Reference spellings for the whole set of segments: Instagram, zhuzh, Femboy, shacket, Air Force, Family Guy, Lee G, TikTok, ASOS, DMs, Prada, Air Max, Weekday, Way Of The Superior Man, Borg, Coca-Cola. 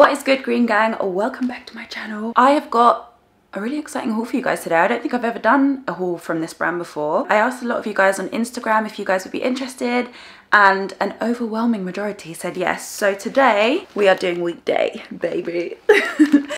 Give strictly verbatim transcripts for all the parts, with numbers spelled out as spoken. What is good, Green Gang? Welcome back to my channel. I have got a really exciting haul for you guys today. I don't think I've ever done a haul from this brand before. I asked a lot of you guys on Instagram if you guys would be interested, and an overwhelming majority said yes. So today we are doing Weekday, baby.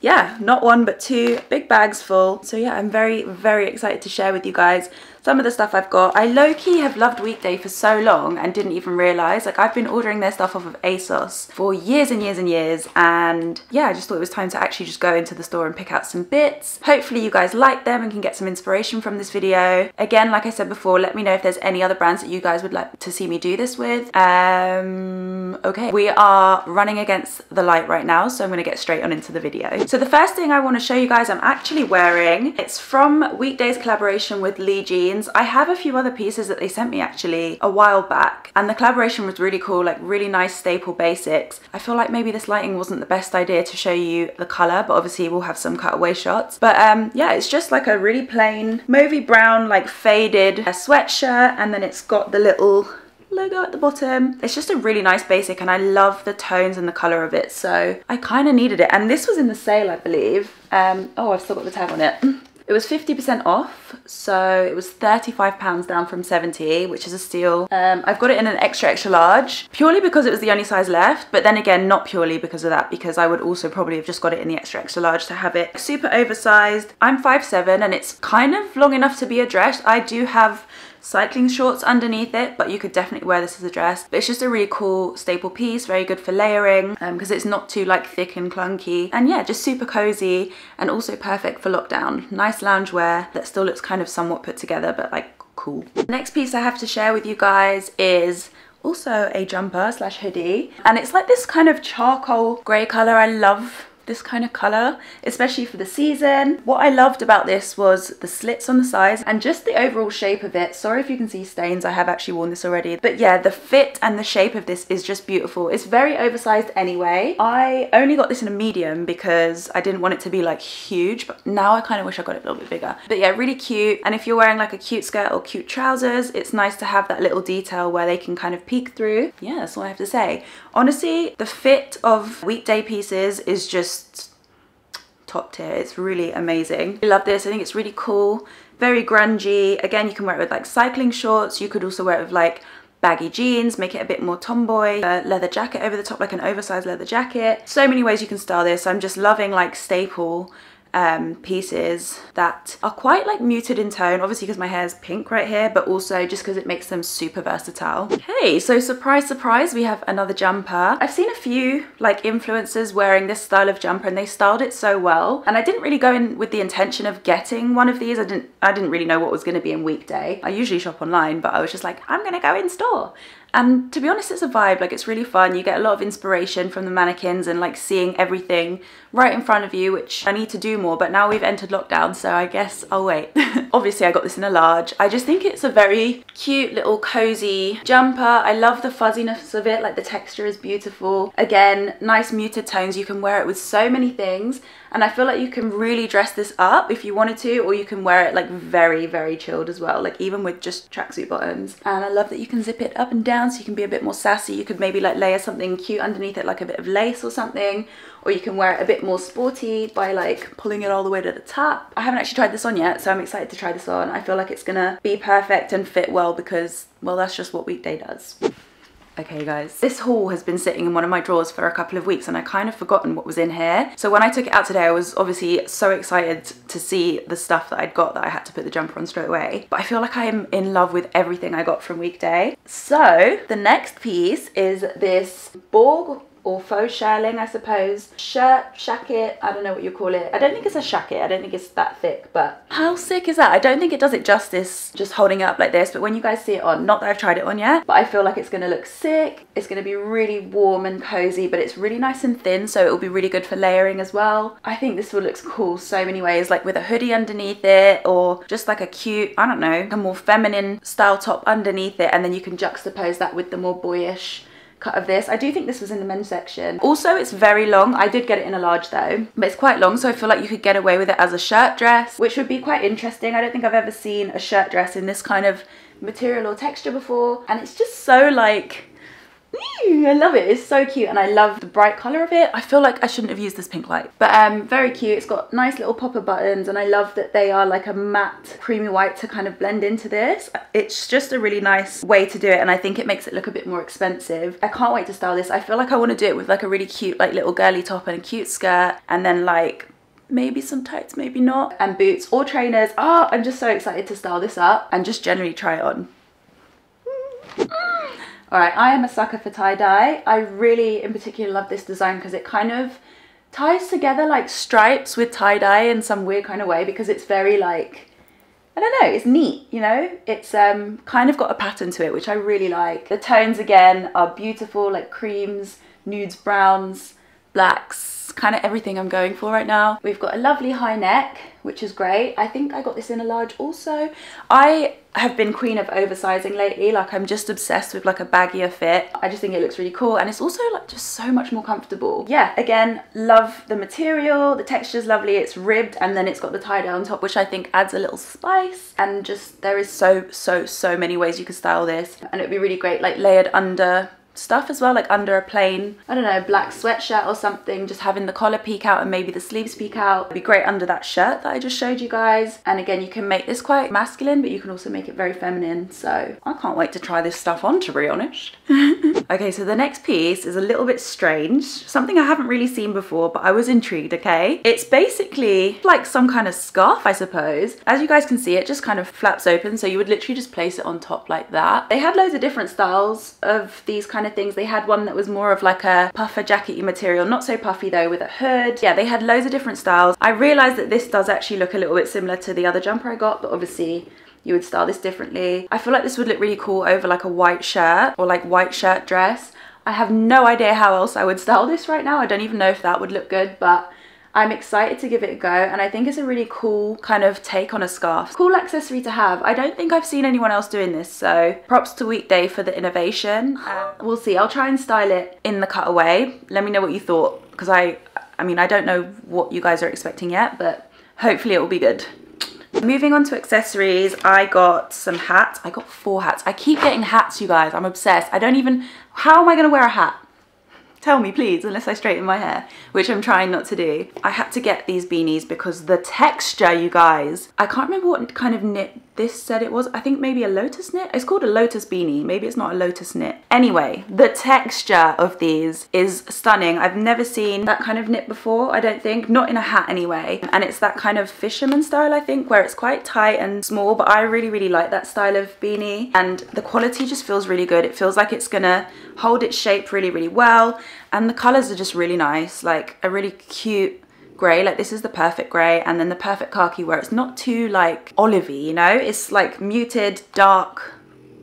Yeah, not one but two big bags full. So yeah, I'm very, very excited to share with you guys some of the stuff I've got. I low-key have loved Weekday for so long and didn't even realise. Like, I've been ordering their stuff off of ASOS for years and years and years, and yeah, I just thought it was time to actually just go into the store and pick out some bits. Hopefully you guys like them and can get some inspiration from this video. Again, like I said before, let me know if there's any other brands that you guys would like to see me do this with. Um, okay, we are running against the light right now, so I'm gonna get straight on into the video. So the first thing I wanna show you guys I'm actually wearing, it's from Weekday's collaboration with Lee G. I have a few other pieces that they sent me actually a while back, and the collaboration was really cool, like really nice staple basics. I feel like maybe this lighting wasn't the best idea to show you the colour, but obviously we'll have some cutaway shots. But um, yeah, it's just like a really plain mauvey brown, like faded uh, sweatshirt, and then it's got the little logo at the bottom. It's just a really nice basic, and I love the tones and the colour of it, so I kind of needed it. And this was in the sale, I believe. Um, oh, I've still got the tag on it. It was fifty percent off, so it was thirty-five pounds down from seventy, which is a steal. Um, I've got it in an extra, extra large, purely because it was the only size left, but then again, not purely because of that, because I would also probably have just got it in the extra, extra large to have it super oversized. I'm five seven, and it's kind of long enough to be a dress. I do have cycling shorts underneath it, but you could definitely wear this as a dress. But it's just a really cool staple piece, very good for layering, um, because it's not too like thick and clunky, and yeah, just super cozy and also perfect for lockdown. Nice loungewear that still looks kind of somewhat put together, but like cool. The next piece I have to share with you guys is also a jumper slash hoodie, and it's like this kind of charcoal grey colour. I love this kind of colour, especially for the season. What I loved about this was the slits on the sides and just the overall shape of it. Sorry if you can see stains, I have actually worn this already. But yeah, the fit and the shape of this is just beautiful. It's very oversized anyway. I only got this in a medium because I didn't want it to be like huge, but now I kind of wish I got it a little bit bigger. But yeah, really cute. And if you're wearing like a cute skirt or cute trousers, it's nice to have that little detail where they can kind of peek through. Yeah, that's all I have to say. Honestly, the fit of Weekday pieces is just top tier. It's really amazing. I love this. I think it's really cool, very grungy. Again, you can wear it with like cycling shorts. You could also wear it with like baggy jeans, make it a bit more tomboy, a leather jacket over the top, like an oversized leather jacket. So many ways you can style this. I'm just loving like staple um pieces that are quite like muted in tone, obviously because my hair is pink right here, but also just because it makes them super versatile. Okay, so surprise surprise, we have another jumper. I've seen a few like influencers wearing this style of jumper, and they styled it so well, and I didn't really go in with the intention of getting one of these. I didn't I didn't really know what was going to be in Weekday. I usually shop online, but I was just like, I'm gonna go in store. And to be honest, it's a vibe. Like, it's really fun. You get a lot of inspiration from the mannequins and like seeing everything right in front of you, which I need to do more, but now we've entered lockdown, so I guess I'll wait. Obviously I got this in a large. I just think it's a very cute little cozy jumper. I love the fuzziness of it, like the texture is beautiful. Again, nice muted tones. You can wear it with so many things, and I feel like you can really dress this up if you wanted to, or you can wear it like very, very chilled as well, like even with just tracksuit bottoms. And I love that you can zip it up and down, so you can be a bit more sassy. You could maybe like layer something cute underneath it, like a bit of lace or something, or you can wear it a bit more sporty by like pulling it all the way to the top. I haven't actually tried this on yet, so I'm excited to try this on. I feel like it's gonna be perfect and fit well because, well, that's just what Weekday does. Okay guys, this haul has been sitting in one of my drawers for a couple of weeks, and I kind of forgotten what was in here. So when I took it out today, I was obviously so excited to see the stuff that I'd got that I had to put the jumper on straight away. But I feel like I am in love with everything I got from Weekday. So the next piece is this Borg or faux shirling, I suppose, shirt, shacket, I don't know what you call it. I don't think it's a shacket, I don't think it's that thick, but how sick is that? I don't think it does it justice just holding it up like this, but when you guys see it on, not that I've tried it on yet, but I feel like it's gonna look sick. It's gonna be really warm and cozy, but it's really nice and thin, so it'll be really good for layering as well. I think this will look cool so many ways, like with a hoodie underneath it, or just like a cute, I don't know, a more feminine style top underneath it, and then you can juxtapose that with the more boyish cut of this. I do think this was in the men's section. Also, it's very long. I did get it in a large though, but it's quite long, so I feel like you could get away with it as a shirt dress, which would be quite interesting. I don't think I've ever seen a shirt dress in this kind of material or texture before, and it's just so like Ooh, I love it. It's so cute and I love the bright colour of it. I feel like I shouldn't have used this pink light, but um, very cute. It's got nice little popper buttons and I love that they are like a matte creamy white to kind of blend into this. It's just a really nice way to do it and I think it makes it look a bit more expensive. I can't wait to style this. I feel like I want to do it with like a really cute like little girly top and a cute skirt and then like maybe some tights, maybe not, and boots or trainers. Oh, I'm just so excited to style this up and just generally try it on. All right, I am a sucker for tie-dye. I really in particular love this design because it kind of ties together like stripes with tie-dye in some weird kind of way because it's very like, I don't know, it's neat, you know? It's um, kind of got a pattern to it, which I really like. The tones again are beautiful, like creams, nudes, browns, blacks, kind of everything I'm going for right now. We've got a lovely high neck, which is great. I think I got this in a large also. I have been queen of oversizing lately. Like I'm just obsessed with like a baggier fit. I just think it looks really cool. And it's also like just so much more comfortable. Yeah, again, love the material. The texture is lovely. It's ribbed and then it's got the tie-dye on top, which I think adds a little spice. And just there is so, so, so many ways you can style this. And it'd be really great, like layered under stuff as well, like under a plain, I don't know, black sweatshirt or something, just having the collar peek out and maybe the sleeves peek out. It'd be great under that shirt that I just showed you guys. And again, you can make this quite masculine, but you can also make it very feminine. So I can't wait to try this stuff on, to be honest. Okay, so the next piece is a little bit strange, something I haven't really seen before, but I was intrigued, okay? It's basically like some kind of scarf, I suppose. As you guys can see, it just kind of flaps open. So you would literally just place it on top like that. They had loads of different styles of these kind of things. They had one that was more of like a puffer jackety material, not so puffy though, with a hood. Yeah, they had loads of different styles. I realized that this does actually look a little bit similar to the other jumper I got, but obviously you would style this differently. I feel like this would look really cool over like a white shirt or like white shirt dress. I have no idea how else I would style this right now. I don't even know if that would look good, but I'm excited to give it a go and I think it's a really cool kind of take on a scarf. Cool accessory to have. I don't think I've seen anyone else doing this, so props to Weekday for the innovation. Uh, we'll see. I'll try and style it in the cutaway. Let me know what you thought because I, I mean, I don't know what you guys are expecting yet, but hopefully it will be good. Moving on to accessories, I got some hats. I got four hats. I keep getting hats, you guys. I'm obsessed. I don't even... How am I going to wear a hat? Tell me please, unless I straighten my hair, which I'm trying not to do. I had to get these beanies because the texture, you guys, I can't remember what kind of knit this said it was. I think maybe a lotus knit. It's called a lotus beanie. Maybe it's not a lotus knit. Anyway, the texture of these is stunning. I've never seen that kind of knit before, I don't think. Not in a hat anyway. And it's that kind of fisherman style, I think, where it's quite tight and small, but I really, really like that style of beanie. And the quality just feels really good. It feels like it's gonna hold its shape really, really well. And the colors are just really nice, like a really cute grey, like this is the perfect grey, and then the perfect khaki where it's not too like olivey, you know, it's like muted, dark,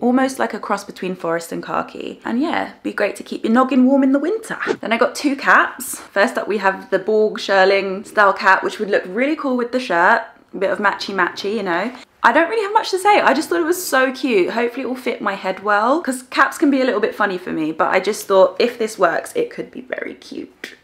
almost like a cross between forest and khaki. And yeah, be great to keep your noggin warm in the winter. Then I got two caps. First up we have the Borg shirling style cap, which would look really cool with the shirt, a bit of matchy matchy, you know. I don't really have much to say. I just thought it was so cute. Hopefully it will fit my head well because caps can be a little bit funny for me, but I just thought if this works, it could be very cute.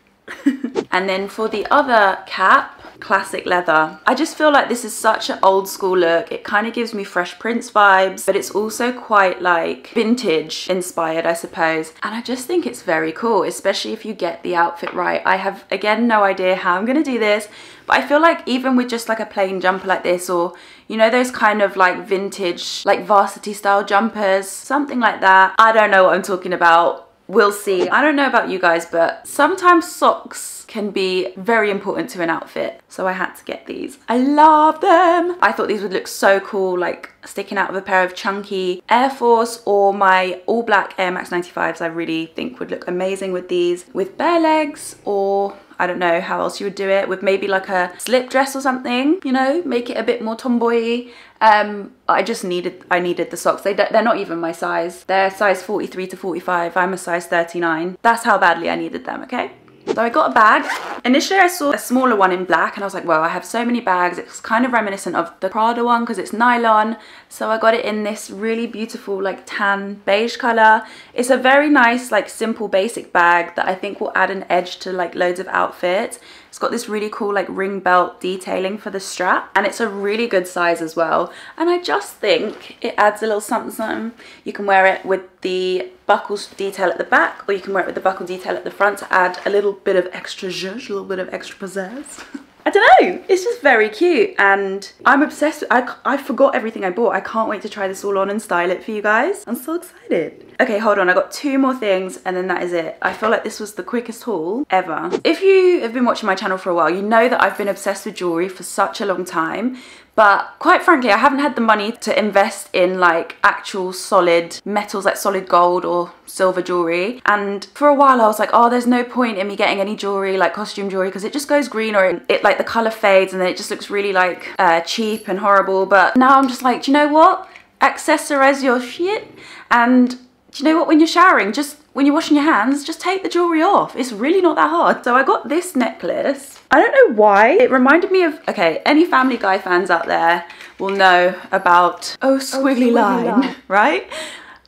And then for the other cap, classic leather. I just feel like this is such an old school look. It kind of gives me Fresh Prince vibes, but it's also quite like vintage inspired, I suppose. And I just think it's very cool, especially if you get the outfit right. I have, again, no idea how I'm going to do this, but I feel like even with just like a plain jumper like this, or, you know, those kind of like vintage, like varsity style jumpers, something like that. I don't know what I'm talking about. We'll see. I don't know about you guys, but sometimes socks can be very important to an outfit. So I had to get these. I love them. I thought these would look so cool, like sticking out of a pair of chunky Air Force or my all black Air Max ninety-fives. I really think would look amazing with these, with bare legs, or I don't know how else you would do it, with maybe like a slip dress or something, you know, make it a bit more tomboy-y. Um, I just needed, I needed the socks. They, they're not even my size. They're size forty-three to forty-five. I'm a size thirty-nine. That's how badly I needed them, okay? So I got a bag. Initially I saw a smaller one in black and I was like, well, I have so many bags. It's kind of reminiscent of the Prada one because it's nylon. So I got it in this really beautiful like tan beige color. It's a very nice like simple basic bag that I think will add an edge to like loads of outfits. It's got this really cool like ring belt detailing for the strap and it's a really good size as well. And I just think it adds a little something something. You can wear it with the buckle detail at the back or you can wear it with the buckle detail at the front to add a little bit of extra zhuzh, a little bit of extra pizzazz. I don't know, it's just very cute and I'm obsessed with, I, I forgot everything I bought. I can't wait to try this all on and style it for you guys. I'm so excited. Okay, hold on, I got two more things and then that is it. I feel like this was the quickest haul ever. If you have been watching my channel for a while, you know that I've been obsessed with jewellery for such a long time. But quite frankly, I haven't had the money to invest in like actual solid metals, like solid gold or silver jewellery. And for a while I was like, oh, there's no point in me getting any jewellery, like costume jewellery, because it just goes green or it like the colour fades and then it just looks really like uh, cheap and horrible. But now I'm just like, do you know what? Accessorize your shit. And do you know what? When you're showering, just when you're washing your hands, just take the jewellery off. It's really not that hard. So I got this necklace. I don't know why, it reminded me of, okay, any Family Guy fans out there will know about oh squiggly, oh, squiggly line, line, right?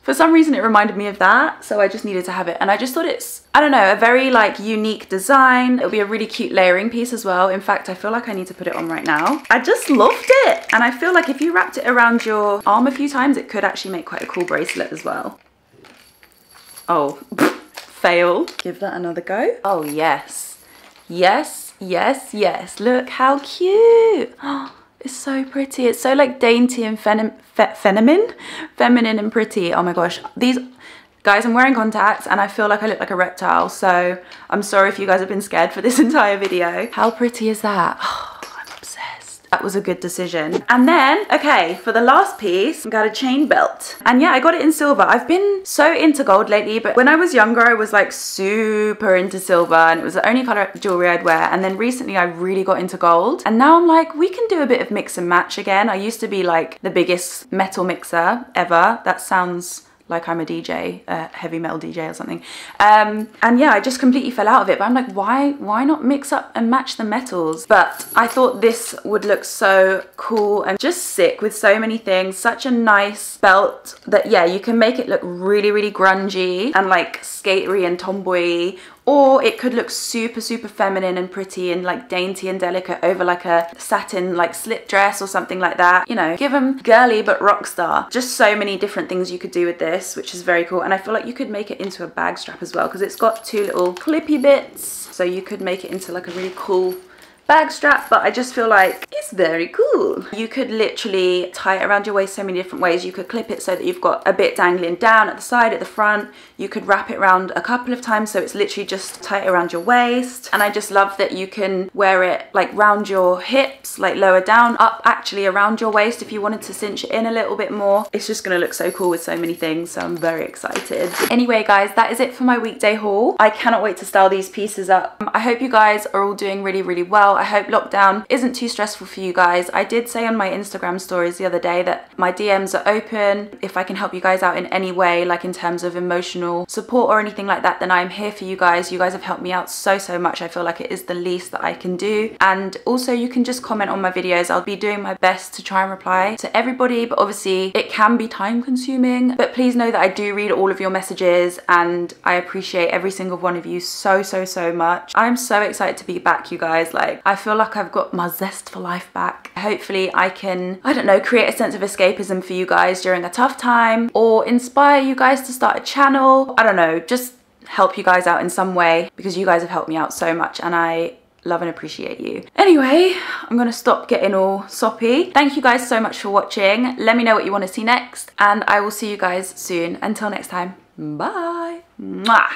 For some reason it reminded me of that, so I just needed to have it. And I just thought it's, I don't know, a very like unique design. It'll be a really cute layering piece as well. In fact, I feel like I need to put it on right now. I just loved it. And I feel like if you wrapped it around your arm a few times, it could actually make quite a cool bracelet as well. Oh, fail. Give that another go. Oh yes, yes. Yes, yes, look how cute. Oh, it's so pretty. It's so like dainty and fem fe feminine, feminine and pretty. Oh my gosh, these guys, I'm wearing contacts and I feel like I look like a reptile. So I'm sorry if you guys have been scared for this entire video. How pretty is that? Oh, I'm obsessed. That was a good decision. And then, okay, for the last piece, I got a chain belt. And yeah, I got it in silver. I've been so into gold lately, but when I was younger, I was like super into silver and it was the only color of jewelry I'd wear. And then recently I really got into gold. And now I'm like, we can do a bit of mix and match again. I used to be like the biggest metal mixer ever. That sounds like I'm a D J, a heavy metal D J or something. Um, and yeah, I just completely fell out of it, but I'm like, why, why not mix up and match the metals? But I thought this would look so cool and just sick with so many things, such a nice belt that yeah, you can make it look really, really grungy and like skatery and tomboy, or it could look super, super feminine and pretty and like dainty and delicate over like a satin like slip dress or something like that. You know, give them girly but rock star. Just so many different things you could do with this, which is very cool. And I feel like you could make it into a bag strap as well because it's got two little clippy bits. So you could make it into like a really cool bag strap, but I just feel like it's very cool. You could literally tie it around your waist so many different ways. You could clip it so that you've got a bit dangling down at the side, at the front. You could wrap it around a couple of times so it's literally just tight around your waist. And I just love that you can wear it like round your hips, like lower down, up actually around your waist if you wanted to cinch it in a little bit more. It's just gonna look so cool with so many things, so I'm very excited. Anyway guys, that is it for my weekday haul. I cannot wait to style these pieces up. I hope you guys are all doing really, really well. I hope lockdown isn't too stressful for you guys. I did say on my Instagram stories the other day that my D Ms are open. If I can help you guys out in any way, like in terms of emotional support or anything like that, then I'm here for you guys. You guys have helped me out so, so much. I feel like it is the least that I can do. And also you can just comment on my videos. I'll be doing my best to try and reply to everybody, but obviously it can be time consuming. But please know that I do read all of your messages and I appreciate every single one of you so, so, so much. I'm so excited to be back, you guys. Like, I feel like I've got my zest for life back. Hopefully I can, I don't know, create a sense of escapism for you guys during a tough time or inspire you guys to start a channel. I don't know, just help you guys out in some way because you guys have helped me out so much and I love and appreciate you. Anyway, I'm gonna stop getting all soppy. Thank you guys so much for watching. Let me know what you want to see next and I will see you guys soon. Until next time, bye. Mwah.